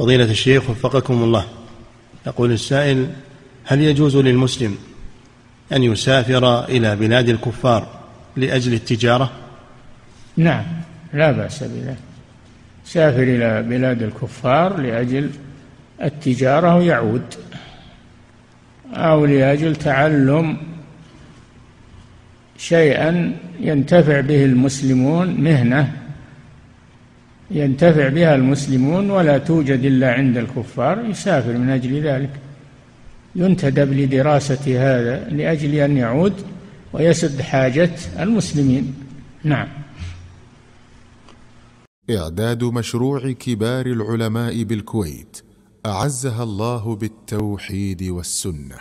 فضيلة الشيخ وفقكم الله، يقول السائل: هل يجوز للمسلم أن يسافر إلى بلاد الكفار لأجل التجارة؟ نعم، لا بأس بذلك، سافر إلى بلاد الكفار لأجل التجارة ويعود، أو لأجل تعلم شيئا ينتفع به المسلمون، مهنة ينتفع بها المسلمون ولا توجد إلا عند الكفار، يسافر من أجل ذلك، ينتدب لدراسة هذا لأجل أن يعود ويسد حاجة المسلمين. نعم. إعداد مشروع كبار العلماء بالكويت أعزها الله بالتوحيد والسنة.